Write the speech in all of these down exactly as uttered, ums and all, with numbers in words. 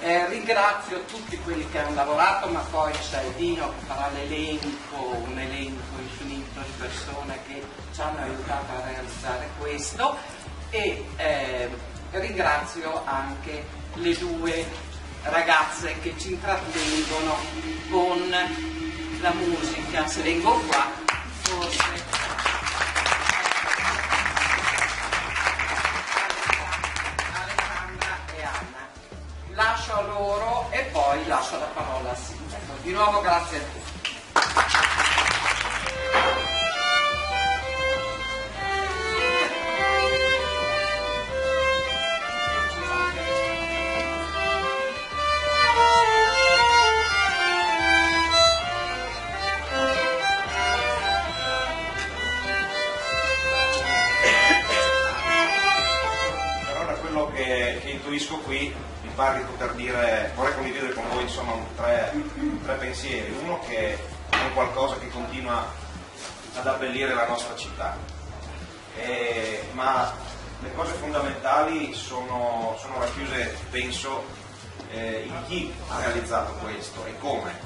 Eh, ringrazio tutti quelli che hanno lavorato, ma poi c'è Dino che farà l'elenco, un elenco infinito di persone che ci hanno aiutato a realizzare questo, e eh, ringrazio anche le due ragazze che ci intrattengono con la musica. Se vengo qua forse... Alessandra e Anna. Lascio a loro e poi lascio la parola al sindaco. Di nuovo grazie a tutti. Parli per dire, vorrei condividere con voi insomma tre, tre pensieri. Uno, che è qualcosa che continua ad abbellire la nostra città, e, ma le cose fondamentali sono, sono racchiuse, penso, eh, in chi ha realizzato questo e come,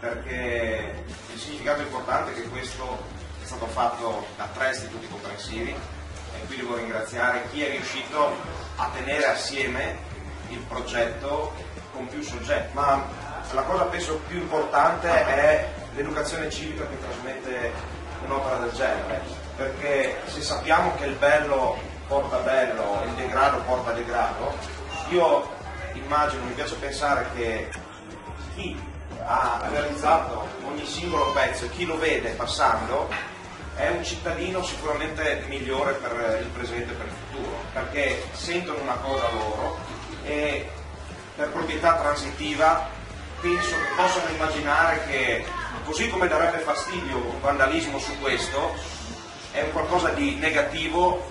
perché il significato importante è che questo è stato fatto da tre istituti comprensivi, e quindi devo ringraziare chi è riuscito a tenere assieme il progetto con più soggetti. Ma la cosa penso più importante è l'educazione civica che trasmette un'opera del genere, perché se sappiamo che il bello porta bello e il degrado porta degrado, io immagino, mi piace pensare che chi ha realizzato ogni singolo pezzo e chi lo vede passando è un cittadino sicuramente migliore per il presente e per il futuro, perché sentono una cosa loro e per proprietà transitiva penso che possano immaginare che, così come darebbe fastidio un vandalismo su questo, è un qualcosa di negativo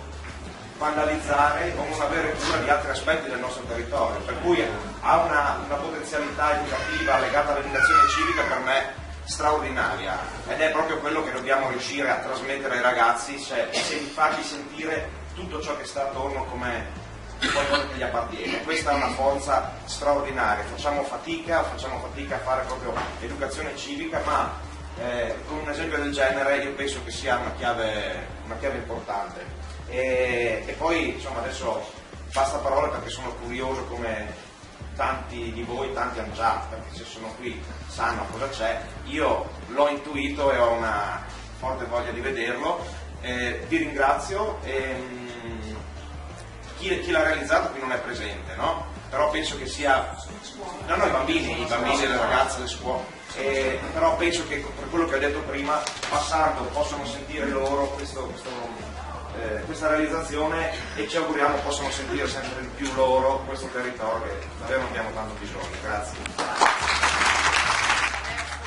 vandalizzare o non avere cura di altri aspetti del nostro territorio, per cui ha una, una potenzialità educativa legata all'educazione civica per me straordinaria, ed è proprio quello che dobbiamo riuscire a trasmettere ai ragazzi, cioè se di fargli sentire tutto ciò che sta attorno come qualcosa che gli appartiene. Questa è una forza straordinaria. Facciamo fatica, facciamo fatica a fare proprio educazione civica, ma eh, con un esempio del genere io penso che sia una chiave, una chiave importante. E, e poi insomma adesso basta parole, perché sono curioso come tanti di voi, tanti hanno già, perché se sono qui sanno cosa c'è. Io l'ho intuito e ho una forte voglia di vederlo. Eh, vi ringrazio. E, Chi, chi l'ha realizzato qui non è presente, no? Però penso che sia... No, no, i bambini, i bambini, le ragazze, le scuole. Eh, però penso che, per quello che ho detto prima, passando possono sentire loro questo, questo, eh, questa realizzazione, e ci auguriamo possano sentire sempre di più loro questo territorio che davvero abbiamo tanto bisogno. Grazie.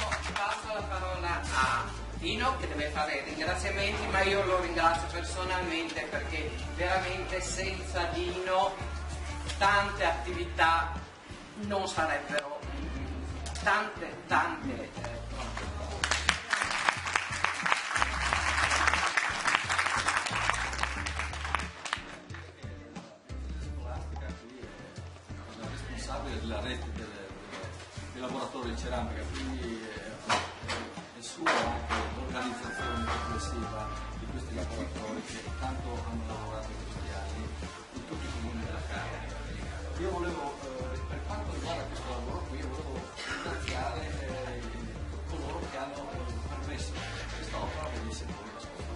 Adesso passo la parola a... Dino, che deve fare ringraziamenti, ma io lo ringrazio personalmente, perché veramente senza Dino tante attività non sarebbero, tante, tante. La responsabile della rete del, del, del laboratorio di ceramica, quindi è suo. L'organizzazione complessiva di questi laboratori che tanto hanno lavorato in questi anni in tutti i comuni della Carnia. Io volevo, eh, per quanto riguarda questo lavoro qui, io volevo ringraziare eh, coloro che hanno permesso che questa opera venisse fuori da scuola.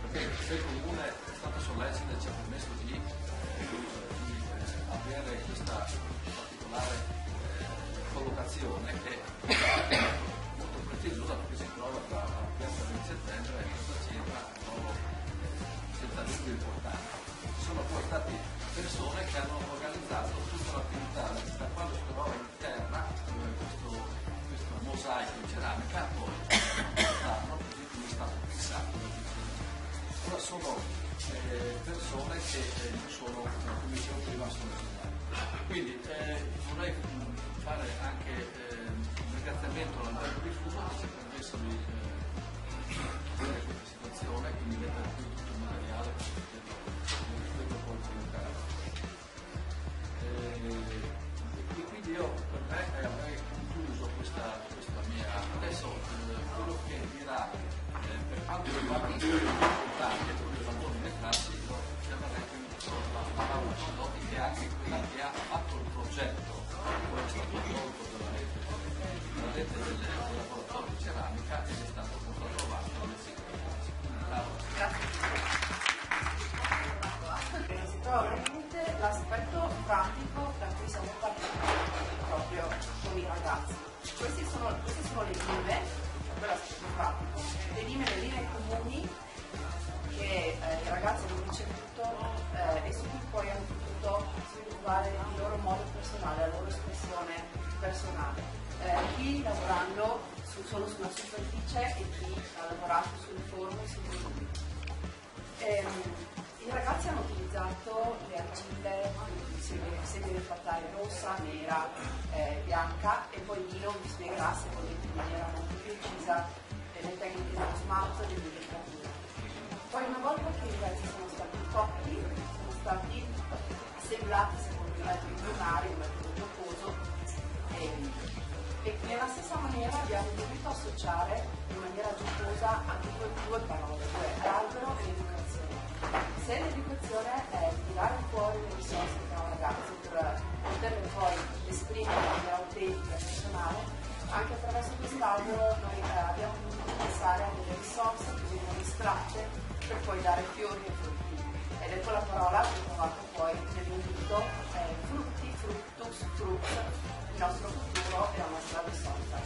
Perché se il comune è stato sollecito e ci ha permesso di, eh, di eh, avere questa particolare eh, collocazione che perché si trova tra la piazza di settembre e questa cena, un ruolo senza dubbio importante. Ci sono poi state persone che hanno organizzato tutta l'attività da quando si trovava in terra questo, questo mosaico in ceramica, poi portarlo così come è stato pensato. Ora sono eh, persone che eh, sono, come dicevo prima, sono esemplari. Quindi eh, vorrei fare anche eh, un ringraziamento all'Andrea di Fuso che ci ha permesso di vedere eh, questa situazione, quindi mettere qui tutto il materiale per poter continuare. E quindi io per me eh, avrei concluso questa, questa mia. Adesso eh, quello che dirà eh, per quanto riguarda i risultati e il valore del classico, abbiamo detto la Uccidotti che è anche quella che ha fatto il progetto, poi è stato tolto dalla rete, della rete del laboratorio di ceramica ed è stato controvato nel sito del classico. Si trova veramente l'aspetto pratico da cui siamo partiti proprio con i ragazzi. Queste sono, queste sono le lime, quello è stato pratico, le lime, le linee comuni che eh, i ragazzi hanno ricevuto eh, e su cui poi hanno potuto sviluppare il loro modo personale, la loro espressione personale. Eh, chi lavorando su, solo sulla superficie e chi ha lavorato sulle forme e sui volumi. Ehm, I ragazzi hanno utilizzato le argille, segni del fattare rossa, nera, eh, bianca, e poi Dino vi spiegherà se volete in maniera molto più precisa le tecniche dello smalto e delle letterature. Poi una volta che i ragazzi sono stati cotti, sono stati assemblati secondo il metodo lunario, il metodo giocoso, e, e nella stessa maniera abbiamo dovuto associare in maniera giocosa anche due parole, cioè l'albero e l'educazione. Se l'educazione è tirare fuori le risorse da un ragazzo per poterle poi esprimere in maniera autentica e personale, anche attraverso quest'albero noi abbiamo dovuto pensare a delle risorse che vengono estratte per poi dare fiori e frutti. Ed ecco la parola che ho trovato poi nell'indulto eh, frutti, fructus, fruct, il nostro futuro e la nostra risorsa.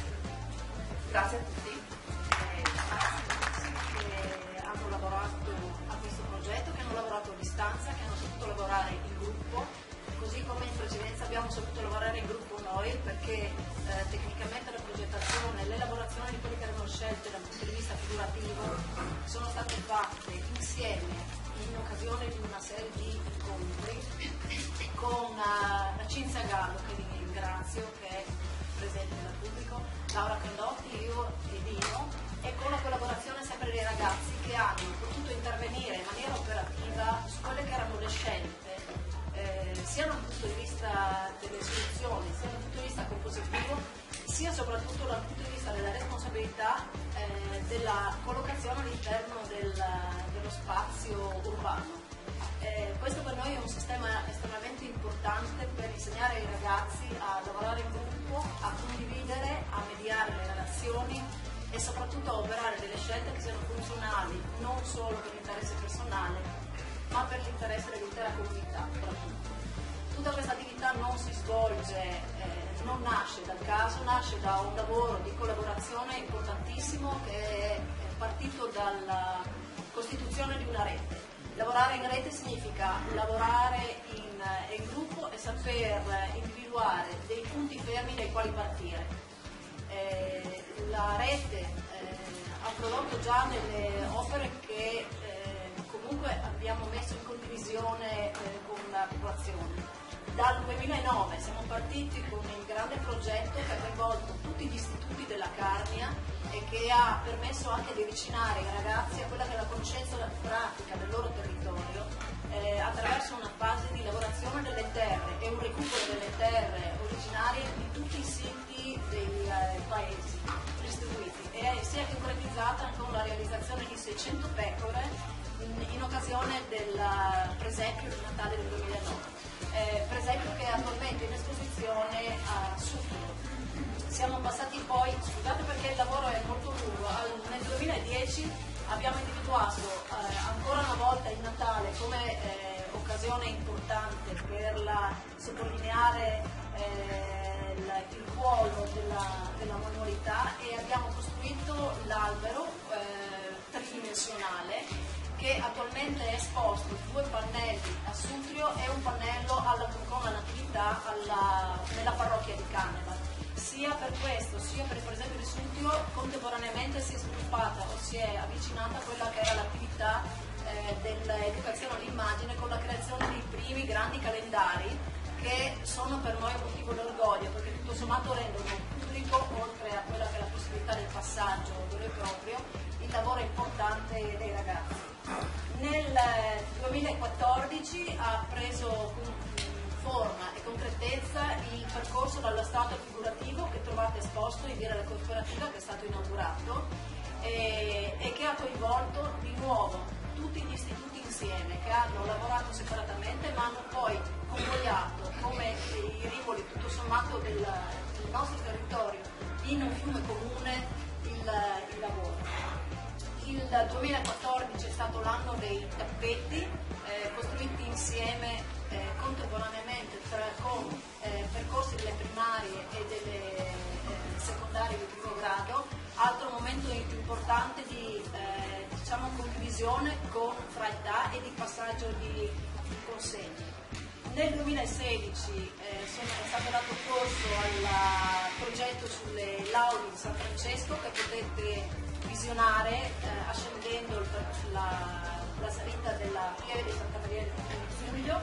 Grazie a tutti. Che hanno saputo lavorare in gruppo, così come in precedenza abbiamo saputo lavorare in gruppo noi, perché eh, tecnicamente la progettazione e l'elaborazione di quelle che erano scelte dal punto di vista figurativo sono state fatte insieme in occasione di una serie di incontri con uh, Cinzia Gallo, che vi ringrazio, che è presente nel pubblico, Laura Caldotti, io e Dino, e con la collaborazione sempre dei ragazzi che hanno potuto intervenire in maniera operativa su quelle che erano le scelte, eh, sia dal punto di vista delle soluzioni, sia dal punto di vista compositivo, sia soprattutto dal punto di vista della responsabilità eh, della collocazione all'interno del, dello spazio urbano. Eh, questo per noi è un sistema estremamente importante per insegnare ai ragazzi a lavorare in gruppo, a condividere, a mediare le relazioni e soprattutto a operare delle scelte che siano funzionali non solo per l'interesse personale ma per l'interesse dell'intera comunità. Tutta questa attività non si svolge, eh, non nasce dal caso, nasce da un lavoro di collaborazione importantissimo che è partito dalla costituzione di una rete. Lavorare in rete significa lavorare in, in gruppo e saper individuare dei punti fermi dai quali partire. Eh, la rete eh, ha prodotto già delle opere che eh, comunque abbiamo messo in condivisione eh, con la popolazione. Dal duemilanove siamo partiti con un grande progetto che ha coinvolto tutti gli istituti della Carnia e che ha permesso anche di avvicinare i ragazzi a quella che è la conoscenza pratica del loro territorio eh, attraverso una fase di lavorazione delle terre e un recupero delle terre originarie di tutti i siti dei eh, paesi restituiti, e si è concretizzata con la realizzazione di seicento pecore in, in occasione del presepio di Natale del duemilanove. Eh, per esempio, che è attualmente in esposizione a Sutrio. Siamo passati poi, scusate perché il lavoro è molto lungo, al, nel duemiladieci abbiamo individuato eh, ancora una volta il Natale come eh, occasione importante per la, sottolineare eh, il, il ruolo della, della manualità, e abbiamo costruito l'albero eh, tridimensionale, che attualmente è esposto due pannelli a Sutrio e un pannello alla Concona Natività alla, nella parrocchia di Canema. Sia per questo, sia per, per esempio di Sutrio, contemporaneamente si è sviluppata o si è avvicinata a quella che era l'attività eh, dell'educazione Nel duemilaquattordici ha preso forma e concretezza il percorso dallo stato figurativo che trovate esposto in Via della Cooperativa, che è stato inaugurato e, e che ha coinvolto di nuovo tutti gli istituti insieme, che hanno lavorato separatamente ma hanno poi convogliato come i rivoli tutto sommato del, del nostro territorio in un fiume comune il, il lavoro. Il duemilaquattordici è stato l'anno dei tappeti eh, costruiti insieme eh, contemporaneamente tra, con eh, percorsi delle primarie e delle eh, secondarie di primo grado, altro momento importante di eh, diciamo condivisione con fra età e di passaggio di, di consegne. Nel duemilasedici eh, sono, è stato dato corso al progetto sulle laudi di San Francesco, che potete visionare eh, ascendendo sulla, sulla salita della Pieve di Santa Maria del Sutrio.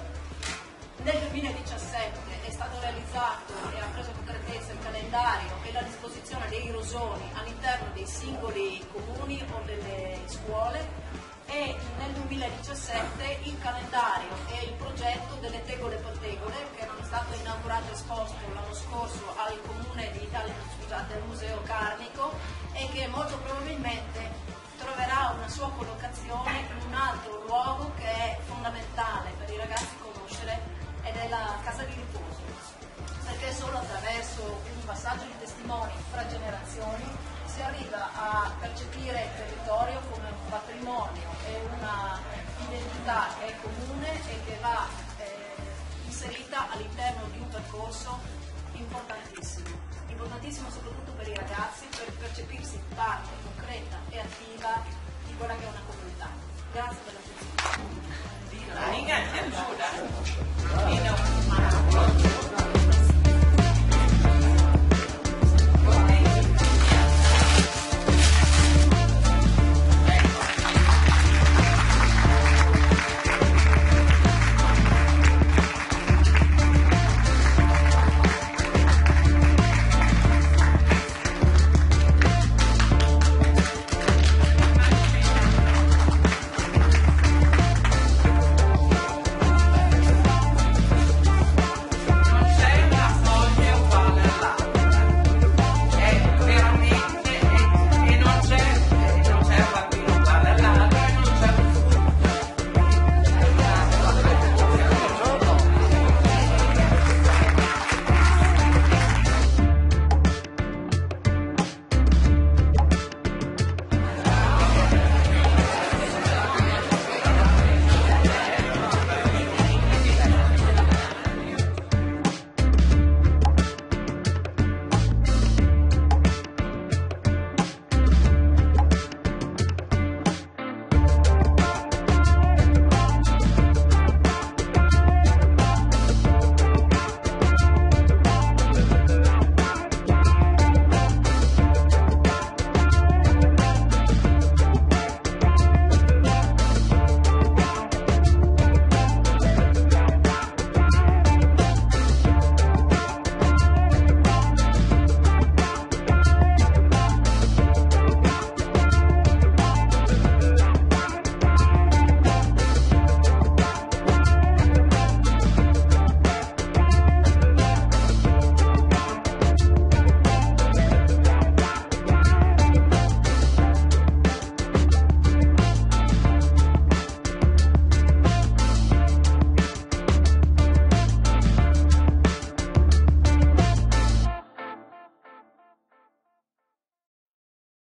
Nel duemiladiciassette è stato realizzato e ha preso concretezza il calendario e la disposizione dei rosoni all'interno dei singoli comuni o delle scuole, e nel duemiladiciassette il calendario e il progetto delle tegole per tegole, che erano stato inaugurato e esposto l'anno scorso al comune di Italia, scusate, al museo carnico, e che molto probabilmente troverà una sua collocazione in un altro luogo che è fondamentale per i ragazzi conoscere, ed è la casa di riposo, perché solo attraverso un passaggio di testimoni fra generazioni si arriva a percepire il territorio come un patrimonio e una identità che è comune e che va eh, inserita all'interno di un percorso importantissimo, importantissimo soprattutto per i ragazzi, per percepirsi parte concreta e attiva di quella che è una comunità. Grazie per l'attenzione.